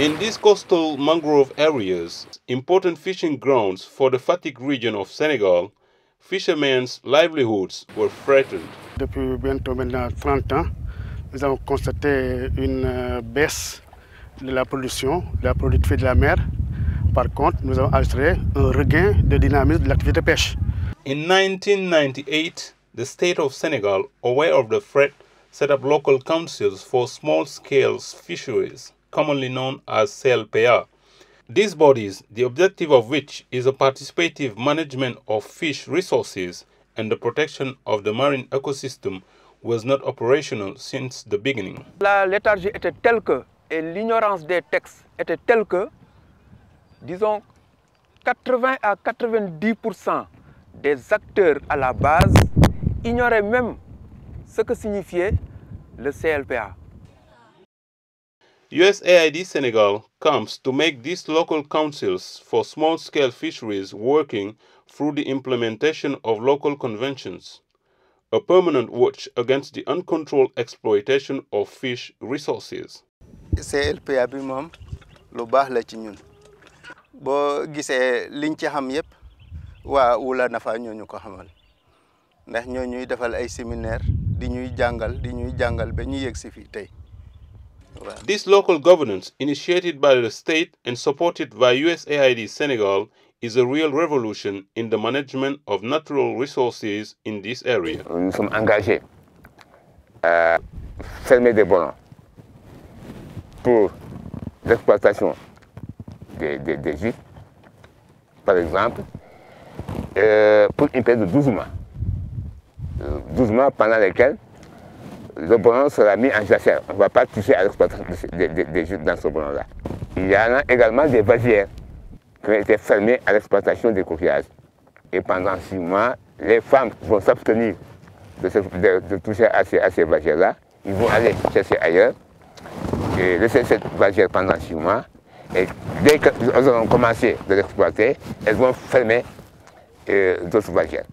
In these coastal mangrove areas, important fishing grounds for the Fatick region of Senegal, fishermen's livelihoods were threatened. Depuis bientôt maintenant 30 ans, nous avons constaté une baisse de la pollution, de la productivité de la mer. Par contre, nous avons enregistré un regain de dynamisme de l'activité de pêche. In 1998, the state of Senegal, aware of the threat, set up local councils for small-scale fisheries, commonly known as CLPA. These bodies, the objective of which is a participative management of fish resources and the protection of the marine ecosystem, was not operational since the beginning. La léthargie était telle que, et l'ignorance des textes était telle que, disons, 80 à 90% des acteurs à la base ignoraient même ce que signifiait le CLPA. USAID Senegal comes to make these local councils for small-scale fisheries working through the implementation of local conventions, a permanent watch against the uncontrolled exploitation of fish resources. CLPA bi moom lu baax la ci ñun boo gisee liñ ci xam yépp waa wula nafa ñooñu ko xamal ndax ñooñuy defal ay séminaire di ñuy jàngal ba ñu yegg si fii tey. This local governance, initiated by the state and supported by USAID Senegal, is a real revolution in the management of natural resources in this area. Nous sommes engagés à fermer des ballons pour l'exploitation des gîtes, par exemple, pour une période de 12 mois. 12 mois pendant lesquels le ballon sera mis en jachère. On ne va pas toucher à l'exploitation des gîtes dans ce ballon-là. Il y en a également des vasières qui ont été fermées à l'exploitation des coquillages. Et pendant 6 mois, les femmes vont s'abstenir de toucher à ces vasières-là. Ils vont aller chercher ailleurs et laisser cette vasière pendant 6 mois. Et dès qu'elles auront commencé de l'exploiter, elles vont fermer d'autres vasières.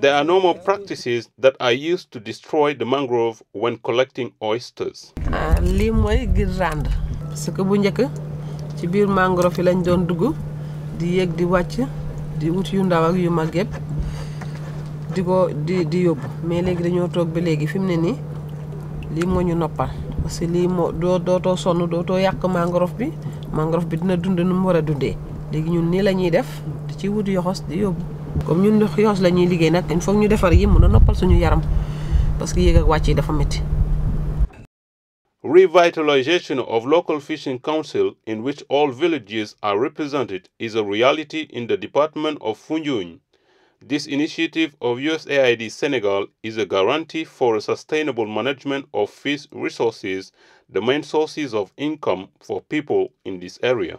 There are no more practices that are used to destroy the mangrove when collecting oysters. Lii mooy ngir rand parce que bu njëkk ci biir mangrove yi lañ doon dugg di yéeg di wàcc di wut yu ndaw ak yu mag yëpp di ko di yóbbu mais léegi dañoo toog ba léegi fi mu ne nii lii moo ñu noppal parce que lii moo dootoo sonn dootoo yàq mangrove bi dina dund nu mu war a dundee léegi ñun nii la ñuy def di ci wut yoxos di yóbbu. Comme ñun ndox yoos la ñuy liggéey nag il faut ñu defar yi mën a noppal suñu yaram parce que yéeg ak wàcc yi dafa métti. Revitalization of local fishing council in which all villages are represented is a reality in the department of Funyun. This initiative of USAID Senegal is a guarantee for a sustainable management of fish resources, the main sources of income for people in this area.